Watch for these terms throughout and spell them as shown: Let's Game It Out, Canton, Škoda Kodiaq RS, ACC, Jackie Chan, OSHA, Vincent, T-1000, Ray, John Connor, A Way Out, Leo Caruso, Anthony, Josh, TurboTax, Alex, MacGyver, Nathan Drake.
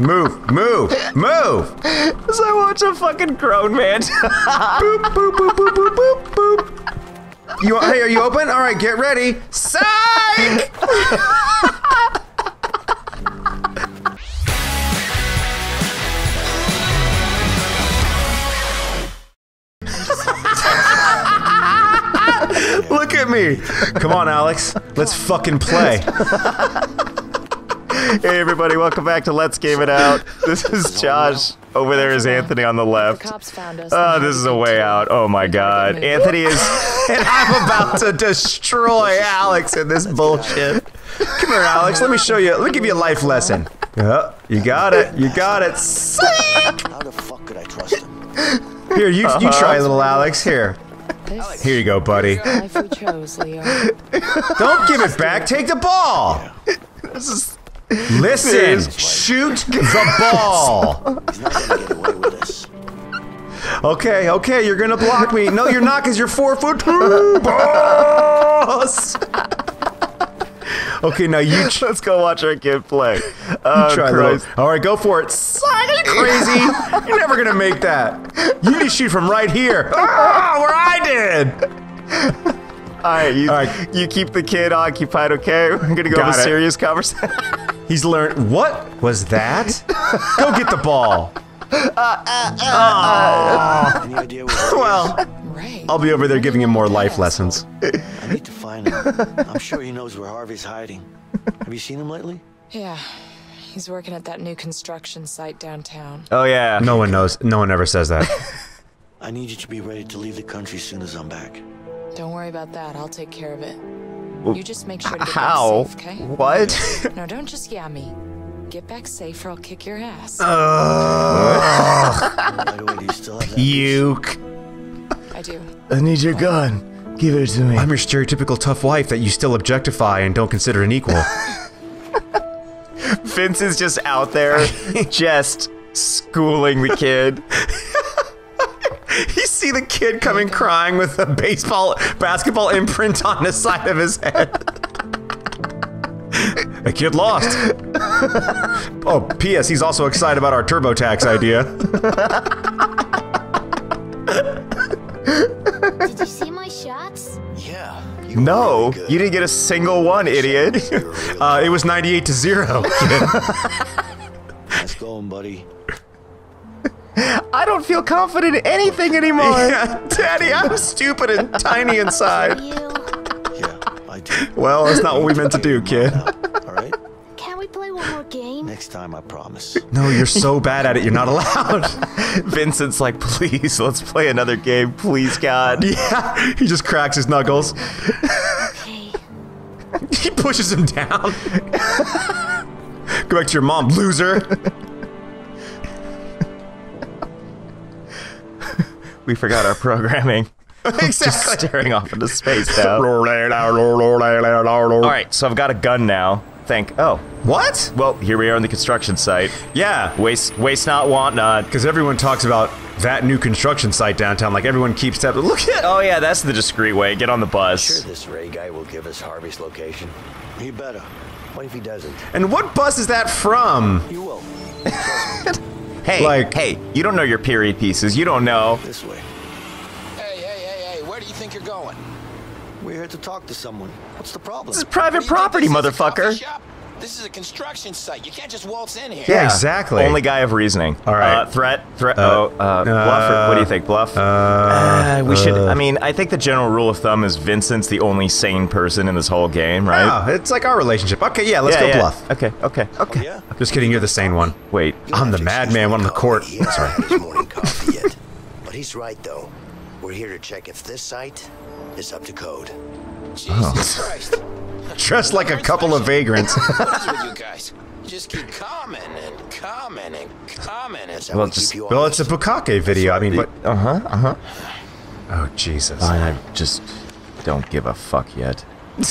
Move, move, move! As I watch a fucking grown man. Boop, boop, boop, boop, boop, boop, boop. You, hey, are you open? All right, get ready. Psych! Look at me. Come on, Alex. Let's fucking play. Hey everybody, welcome back to Let's Game It Out. This is Josh. Over there is Anthony on the left. Oh, this is A Way Out. Oh my god. Anthony is... And I'm about to destroy Alex in this bullshit. Come here, Alex. Let me show you. Let me give you a life lesson. Oh, you got it. You got it. Sick! How the fuck could I trust him? Here, you try, little Alex. Here. Here you go, buddy. Don't give it back. Take the ball. This is... Listen, shoot the ball. He's not gonna get away with this. Okay, okay, you're gonna block me. No, you're not, because you're 4'2", boss. Okay, now you. Let's go watch our kid play. All right, go for it. Crazy. You're never gonna make that. You need to shoot from right here. Oh, where I did. All right, you keep the kid occupied, okay? We're gonna go have a serious conversation. He's learned. What was that? Go get the ball. Any idea what Ray. I'll be over there giving him more life lessons. I need to find him. I'm sure he knows where Harvey's hiding. Have you seen him lately? Yeah, he's working at that new construction site downtown. Oh yeah. No one knows. No one ever says that. I need you to be ready to leave the country as soon as I'm back. Don't worry about that. I'll take care of it. You just make sure to get back safe, okay? What? No, don't just me. Get back safe or I'll kick your ass. Puke. I do. I need your gun. Give it to me. I'm your stereotypical tough wife that you still objectify and don't consider an equal. Vince is just out there, just schooling the kid. You see the kid coming crying with a basketball imprint on the side of his head. A kid lost. Oh, P.S. He's also excited about our TurboTax idea. Did you see my shots? Yeah. No, you didn't get a single one, idiot. It was 98-0. Nice going, buddy. I don't feel confident in anything anymore. Yeah, Daddy, I'm stupid and tiny inside. Yeah, I do. Well, that's not what we meant to do, kid. All right. Can we play one more game? Next time, I promise. No, you're so bad at it. You're not allowed. Vincent's like, please, let's play another game, please, God. Yeah. He just cracks his knuckles. Okay. He pushes him down. Go back to your mom, loser. We forgot our programming. Exactly. Just staring off into space now. All right, so I've got a gun now. Oh, what? Well, here we are on the construction site. Yeah. Waste not, want not. Because everyone talks about that new construction site downtown. Like, everyone keeps tapping. Look at. Oh, yeah, that's the discreet way. Get on the bus. I'm sure this Ray guy will give us Harvey's location. He better. What if he doesn't? And what bus is that from? You will. Trust me. Hey, hey, you don't know your period pieces. You don't know. This way. Hey, where do you think you're going? We're here to talk to someone. What's the problem? This is private property, motherfucker. This is a construction site. You can't just waltz in here. Yeah, exactly. Only guy of reasoning. All right. Threat. Bluff. Or what do you think? Bluff? We should. I mean, I think the general rule of thumb is Vincent's the only sane person in this whole game, right? Oh, it's like our relationship. Okay, yeah, let's go bluff. Okay. Oh, yeah? Just kidding. You're the sane one. Wait, I'm the madman one on the court. He hasn't had his morning coffee yet, but he's right though. We're here to check if this site is up to code. Jesus Christ. Just like a couple of vagrants. What is with you guys? You just keep commenting. Well, it's a Bukake video. I mean, Oh, Jesus. I just don't give a fuck yet.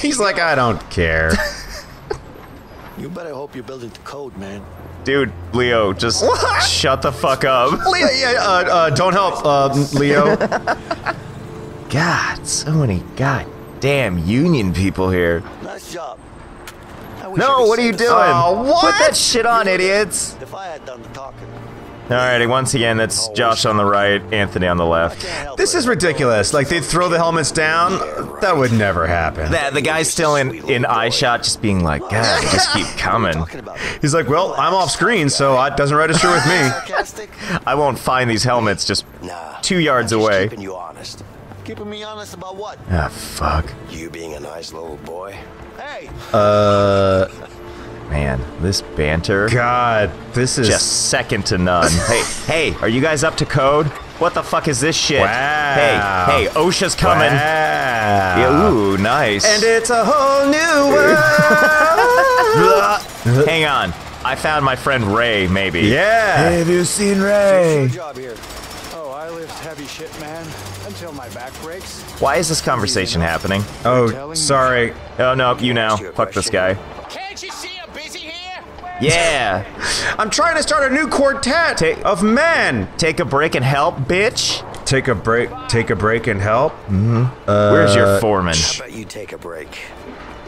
He's like, I don't care. You better hope you're building the code, man. Dude, Leo, just shut the fuck up. Leo, don't help, Leo. God, so many goddamn union people here. Nice job. No, what are you doing? Oh, what? Put that shit on, idiots. If I had done the talking. Alrighty, once again, that's Josh on the right, Anthony on the left. This is ridiculous. Like, they'd throw the helmets down? That would never happen. The guy's still in eye shot, just being like, God, they just keep coming. He's like, well, I'm off screen, so it doesn't register with me. I won't find these helmets just 2 yards away. Keeping me honest about what? Ah, fuck. You being a nice little boy. Hey! Man, this banter. God, this is just second to none. Hey, are you guys up to code? What the fuck is this shit? Wow. Hey, OSHA's coming. Wow. Yeah, ooh, nice. And it's a whole new world. Hang on, I found my friend Ray. Maybe. Yeah. Hey, have you seen Ray? Oh, I lift heavy shit, man. Until my back breaks. Why is this conversation happening? Oh, sorry. Oh no, you now. Fuck this guy. Can't you see? Yeah! I'm trying to start a new quartet of men! Take a break and help, bitch! Take a break and help? Mm-hmm. Where's your foreman? How about you take a break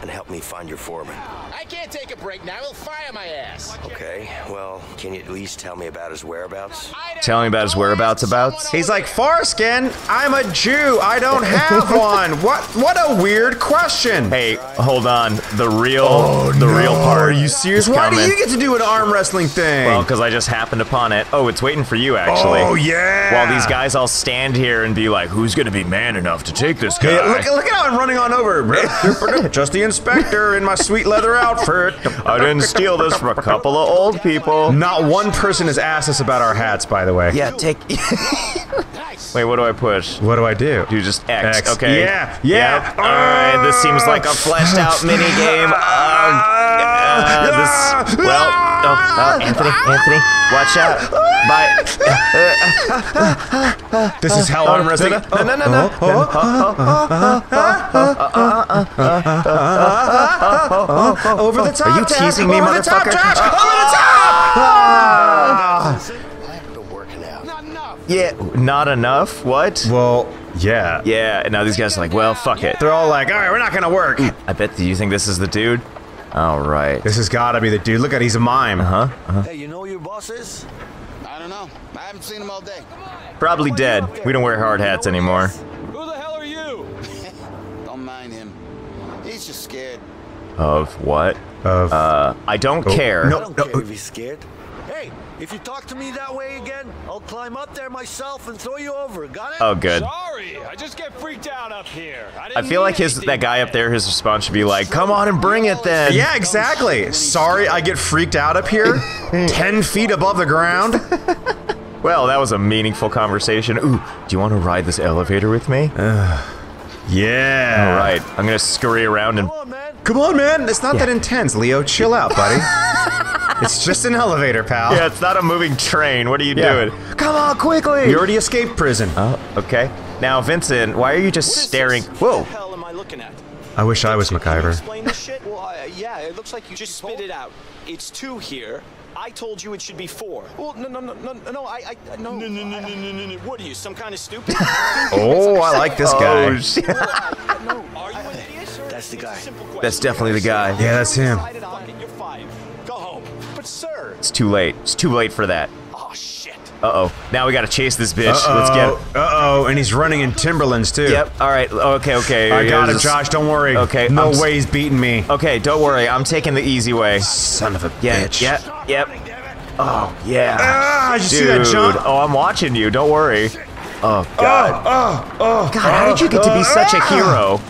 and help me find your foreman? I can't take a break now, he'll fire my ass! Okay, well, can you at least tell me about his whereabouts? Tell me about his whereabouts He's like, foreskin? I'm a Jew, I don't have one! What a weird question! Hey, hold on, the real part. Are you serious? Why do you get to do an arm wrestling thing? Well, because I just happened upon it. Oh, it's waiting for you, actually. Oh, yeah! While these guys all stand here and be like, who's gonna be man enough to take this guy? Yeah, look at how I'm running on over! Just the inspector in my sweet leather outfit. I didn't steal this from a couple of old people. Not one person has asked us about our hats, by the way. Yeah, take... Wait, what do I push? What do I do? You just X. X. Okay. Yeah, yeah. Yep. Alright, this seems like a fleshed out minigame. Anthony, watch out. Bye. This is how I'm wrestling. No. Over the top. Are you teasing me, motherfucker? Over the top. Yeah, not enough? What? Well, yeah. Yeah, and now these guys are like, well, fuck it. They're all like, alright, we're not gonna work. I bet you think this is the dude? Alright. This has gotta be the dude. Look at he's a mime. Hey, you know who your boss is? I don't know. I haven't seen him all day. Probably dead. We don't wear hard hats anymore. Who the hell are you? Don't mind him. He's just scared. Of what? Of I don't care. No, I don't care if he's scared. Hey, if you talk to me that way again, I'll climb up there myself and throw you over. Got it? Oh, good. Sorry, I just get freaked out up here. I feel like that guy up there, his response should be like, come on and bring it then. Yeah, exactly. Sorry, I get freaked out up here. 10 feet above the ground. Well, that was a meaningful conversation. Ooh, do you want to ride this elevator with me? Yeah. All right, I'm going to scurry around and... Come on, man. It's not that intense, Leo. Chill out, buddy. It's just an elevator, pal. Yeah, it's not a moving train. What are you doing? Come on, quickly! You already escaped prison. Oh, okay. Now, Vincent, why are you just staring? Whoa! What the hell am I looking at? I wish I was MacGyver. Can you explain this shit? Well, yeah, it looks like you just spit it out. It's 2 here. I told you it should be 4. Well, no, what are you, some kind of stupid? Oh, I like this guy. Oh, shit. Are you an idiot? That's the guy. That's definitely the guy. Yeah, that's him. Sir. It's too late. It's too late for that. Oh shit. Uh-oh. Now we gotta chase this bitch. Let's get him. Uh-oh, and he's running in Timberlands too. Yep. Alright, okay. I got him, Josh, don't worry. Okay. No way he's beating me. Okay, don't worry. I'm taking the easy way. Son of a bitch. Yep. Oh yeah. Ah, did you see that jump? Oh, I'm watching you, don't worry. Oh god. God, how did you get to be such a hero?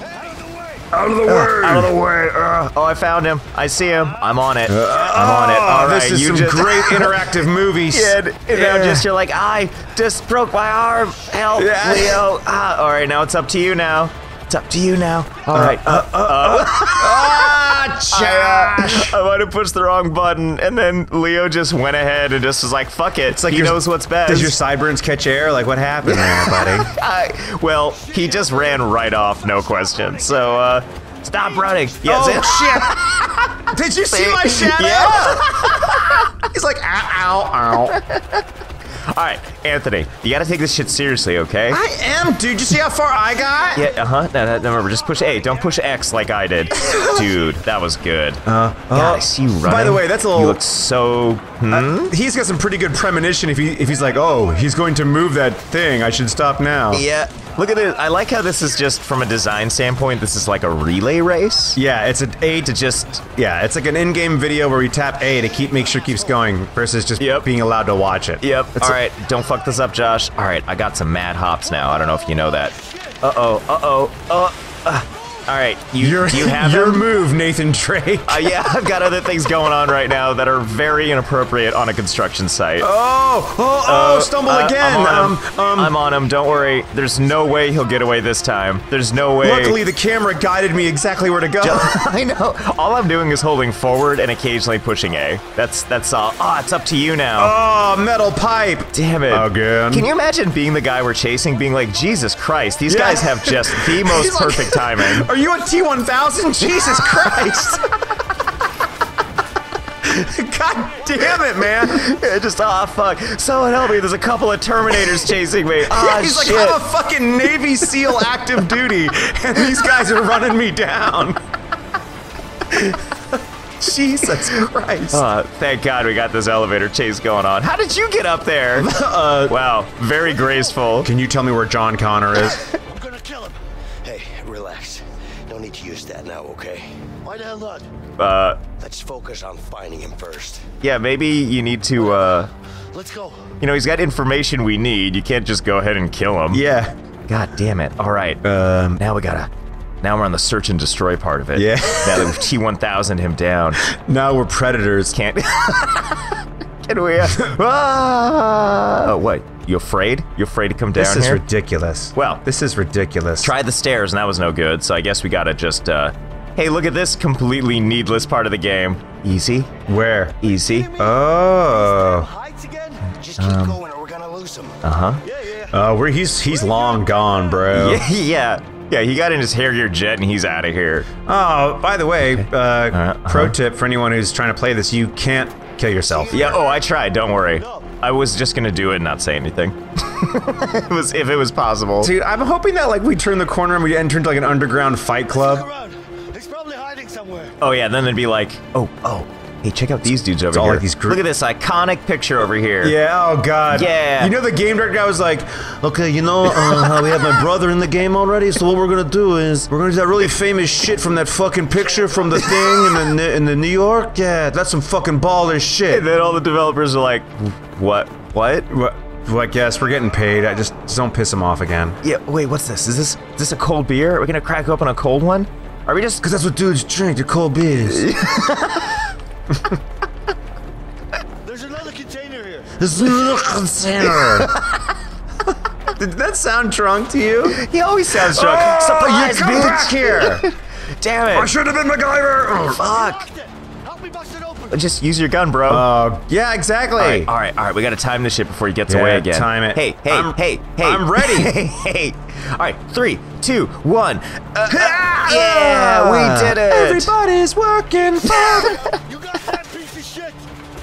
Out of the way! Oh, I found him. I see him. I'm on it. I'm on it. All right, this is great interactive movies. Now just you're like, I just broke my arm. Help, Leo. All right, now it's up to you now. It's up to you now. All right. Josh! I might have pushed the wrong button, and then Leo just went ahead and just was like, fuck it. It's like he knows what's best. Does your sideburns catch air? Like, what happened there, buddy? Well, he just ran right off, no question. So, stop running. Yeah, oh, shit. Did you see my shadow? Yeah. He's like, ow, ow, ow. Alright, Anthony, you gotta take this shit seriously, okay? I am, dude. You see how far I got? Yeah, No, remember, just push A. Don't push X like I did. Dude, that was good. God, I see you running. By the way, that's a little... You look so... he's got some pretty good premonition if he's like, oh, he's going to move that thing. I should stop now. Yeah. Look at it. I like how this is just, from a design standpoint, this is like a relay race. Yeah, it's an A to just, yeah, it's like an in-game video where you tap A to make sure it keeps going versus just being allowed to watch it. Yep. Alright, don't fuck this up, Josh. Alright, I got some mad hops now. I don't know if you know that. Alright, do you have your move, Nathan Drake. Yeah, I've got other things going on right now that are very inappropriate on a construction site. Stumble again! I'm on him, don't worry. There's no way he'll get away this time. There's no way. Luckily, the camera guided me exactly where to go. I know. All I'm doing is holding forward and occasionally pushing A. That's all. Oh, it's up to you now. Oh, metal pipe! Damn it. Again. Can you imagine being the guy we're chasing, being like, Jesus Christ, these guys have just the most perfect timing. Are you a T-1000? Jesus Christ! God damn it, man! Just, fuck. Someone help me, there's a couple of Terminators chasing me. He's shit. Like, I'm a fucking Navy SEAL active duty, and these guys are running me down. Jesus Christ. Thank God we got this elevator chase going on. How did you get up there? Wow, very graceful. Can you tell me where John Connor is? I'm gonna kill him. Hey, relax. Don't need to use that now, okay? Why the hell not? Let's focus on finding him first. Yeah, maybe you need to, Let's go. You know, he's got information we need. You can't just go ahead and kill him. Yeah. God damn it. Alright. Now we gotta... Now we're on the search and destroy part of it. Yeah. Now that we've T-1000'd him down. Now we're predators. Can't... Can we... Oh, what? You afraid? You afraid to come down here? This is ridiculous. Well, this is ridiculous. Tried the stairs and that was no good, so I guess we gotta just, Hey, look at this completely needless part of the game. Easy. Where? Easy. Oh. Just keep going or we're gonna lose him. He's long gone, bro. Yeah, he got in his Harrier jet and he's out of here. Oh, by the way, pro tip for anyone who's trying to play this, you can't kill yourself. Yeah, I tried, don't worry. I was just gonna do it and not say anything. If it was possible. Dude, I'm hoping that like we turn the corner and we enter into like an underground fight club. He's probably hiding somewhere. Oh yeah, then they'd be like, hey, check out these dudes over here. Look at this iconic picture over here. Yeah, oh god. Yeah. You know the game director guy was like, okay, you know how we have my brother in the game already? So what we're gonna do is, we're gonna do that really famous shit from that fucking picture from the thing in the New York? Yeah, that's some fucking baller shit. And then all the developers are like, what? Well, I guess we're getting paid. I just don't piss him off again. Yeah, wait, what's this? Is this a cold beer? Are we gonna crack open a cold one? Are we just... Because that's what dudes drink, they're cold beers. There's another container here. There's another container. Did that sound drunk to you? He always sounds drunk. Surprise, come back here. Damn it. I should have been MacGyver. Oh, fuck. Help me bust it open. Just use your gun, bro. Yeah, exactly. All right. We got to time this shit before he gets away again. Time it. Hey. I'm ready. Hey. All right, 3, 2, 1. Yeah, we did it. Everybody's working for... You got that piece of shit.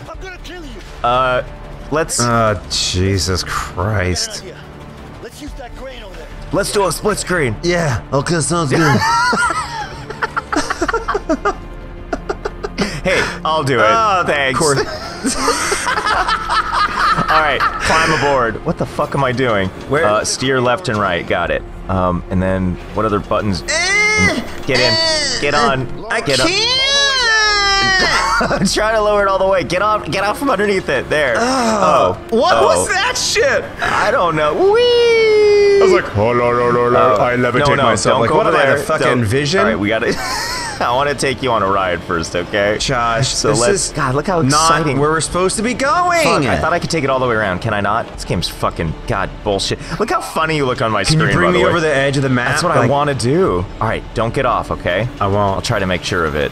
I'm gonna kill you. Let's... Jesus Christ. Let's use that crane over there. Let's do a split screen. Yeah, okay, sounds good. Hey, I'll do it. Oh, thanks. Of course. All right, climb aboard. What the fuck am I doing? Where? Steer left and right. Got it. And then what other buttons? Get in. Get on. I can't. I'm trying to lower it all the way. Get off from underneath it. There. What was that shit? I don't know. Whee! I was like, I levitate myself. Like, what am I, the fucking Vision? All right, we got it. I want to take you on a ride first, okay? Josh, so let's... God, look how exciting. Not where we're supposed to be going! Fuck, I thought I could take it all the way around. Can I not? This game's fucking... God, bullshit. Look how funny you look on my screen, by the way. Can you bring me over the edge of the map? That's what I want to do. All right, don't get off, okay? I won't. I'll try to make sure of it.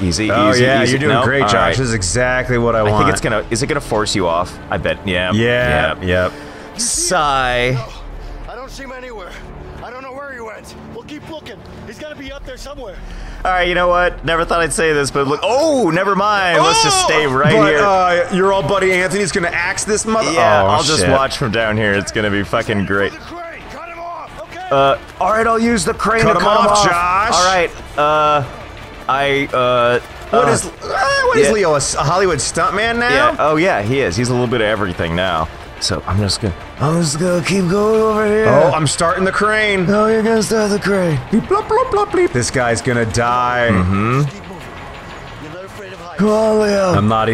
Easy, easy, yeah, easy. You're doing great, Josh. Right. This is exactly what I want. I think it's gonna... Is it gonna force you off? I bet. Yeah. Sigh. No, I don't see him anywhere. I don't know where he went. We'll keep looking. He's gotta be up there somewhere. Alright, you know what? Never thought I'd say this, but look. Oh, never mind. Let's just stay right here. Your old buddy Anthony's gonna axe this mother. Yeah, I'll just watch from down here. It's gonna be fucking great. Alright, I'll use the crane to cut him off, Josh. Alright, What is Leo, a Hollywood stuntman now? Yeah. Oh yeah, he is. He's a little bit of everything now. So I'm just gonna keep going over here. Oh, I'm starting the crane. No, you're gonna start the crane. Bleep, blop, blop, blop, bleep. This guy's gonna die. Mm-hmm. Come on, Leo. I'm not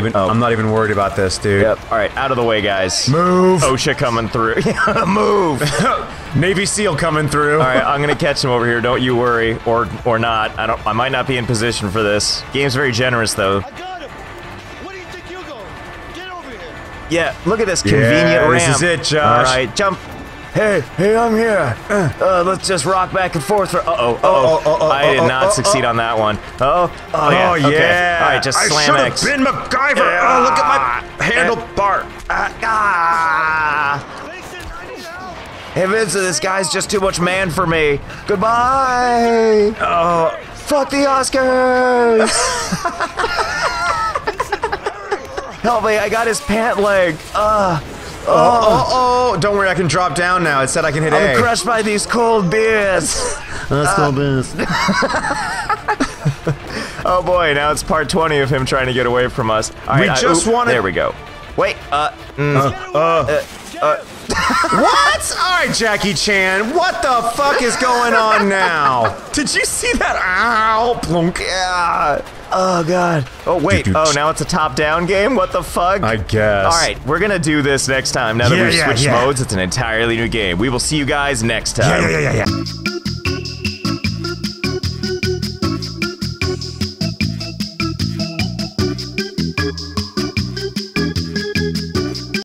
even worried about this, dude. Yep. All right, out of the way, guys. Move. OSHA coming through. Move. Navy SEAL coming through. All right, I'm gonna catch him over here. Don't you worry, or not. I might not be in position for this. Game's very generous though. Yeah, look at this convenient ramp. This is it, Josh. All right, jump. Hey, I'm here. Let's just rock back and forth. For, I did not succeed on that one. Oh yeah. Okay. All right, just slam X. I should have been MacGyver. Oh, look at my handlebar. Hey, Vincent, this guy's just too much man for me. Goodbye. Oh, fuck the Oscars. Help me, I got his pant leg. Don't worry, I can drop down now. It said I can hit A. I'm crushed by these cold beers. That's cold beers. Oh boy, now it's part 20 of him trying to get away from us. All right, there we go. Wait, what? All right, Jackie Chan, what the fuck is going on now? Did you see that? Ow, plunk. Yeah. Oh, God. Oh, wait. Oh, now it's a top-down game? What the fuck? I guess. All right, we're going to do this next time. Now that we've switched modes, it's an entirely new game. We will see you guys next time. Yeah.